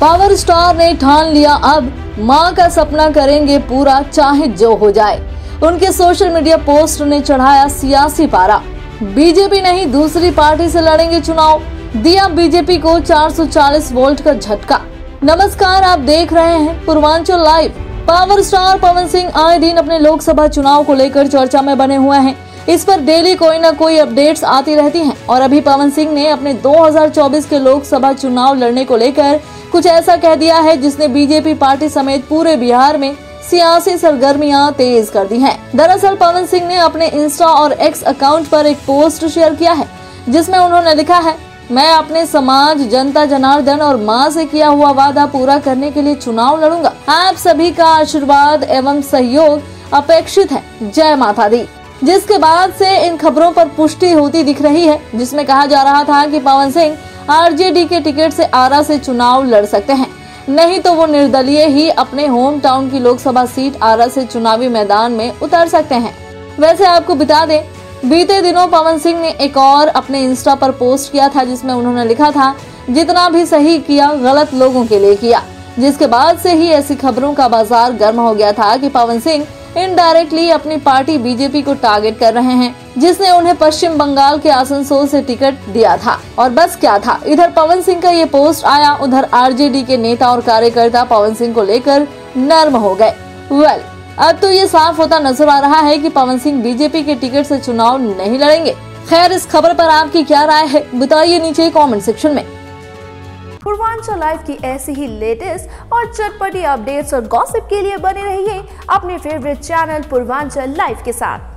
Power star ने ठान लिया, अब मां का सपना करेंगे पूरा चाहे जो हो जाए। उनके सोशल मीडिया पोस्ट ने चढ़ाया सियासी पारा, बीजेपी नहीं दूसरी पार्टी से लड़ेंगे चुनाव, दिया बीजेपी को 440 वोल्ट का झटका। नमस्कार, आप देख रहे हैं Purvanchal live. Power star Pawan Singh आए दिन अपने लोकसभा चुनाव को लेकर चर्चा में बने हुए हैं। इस पर डेली कोई ना कोई अपडेट्स आती रहती हैं और अभी पवन सिंह ने अपने 2024 के लोकसभा चुनाव लड़ने को लेकर कुछ ऐसा कह दिया है जिसने बीजेपी पार्टी समेत पूरे बिहार में सियासी सरगर्मियां तेज कर दी हैं। दरअसल पवन सिंह ने अपने इंस्टा और एक्स अकाउंट पर एक पोस्ट शेयर किया है जिसमें उन्होंने लिखा है, मैं अपने समाज, जनता, जनार्दन और मां से किया हुआ वादा पूरा करने के लिए चुनाव लड़ूंगा। आप सभी का आशीर्वाद एवं सहयोग अपेक्षित है। जय माता दी। जिसके बाद से इन खबरों पर पुष्टि होती दिख रही है जिसमें कहा जा रहा था कि पवन सिंह आरजेडी के टिकट से आरा से चुनाव लड़ सकते हैं, नहीं तो वो निर्दलीय ही अपने होम टाउन की लोकसभा सीट आरा से चुनावी मैदान में उतर सकते हैं। वैसे आपको बता दें, बीते दिनों पवन सिंह ने एक और अपने इंस्टा पर पोस्ट किया था जिसमें उन्होंने लिखा था, जितना भी सही किया गलत लोगों के लिए किया। जिसके बाद से ही ऐसी खबरों का बाजार गर्म हो गया था कि पवन सिंह इनडायरेक्टली अपनी पार्टी बीजेपी को टारगेट कर रहे हैं जिसने उन्हें पश्चिम बंगाल के आसनसोल से टिकट दिया था। और बस क्या था, इधर पवन सिंह का ये पोस्ट आया, उधर आरजेडी के नेता और कार्यकर्ता पवन सिंह को लेकर नर्म हो गए। वेल, अब तो ये साफ होता नजर आ रहा है कि पवन सिंह बीजेपी के टिकट से चुनाव नहीं लड़ेंगे। खैर, इस खबर पर आपकी क्या राय है, बताइए नीचे कमेंट सेक्शन में। पूर्वांचल लाइव की ऐसी ही लेटेस्ट और चटपटी अपडेट्स और गॉसिप के लिए बने रहिए अपने फेवरेट चैनल पूर्वांचल लाइव के साथ।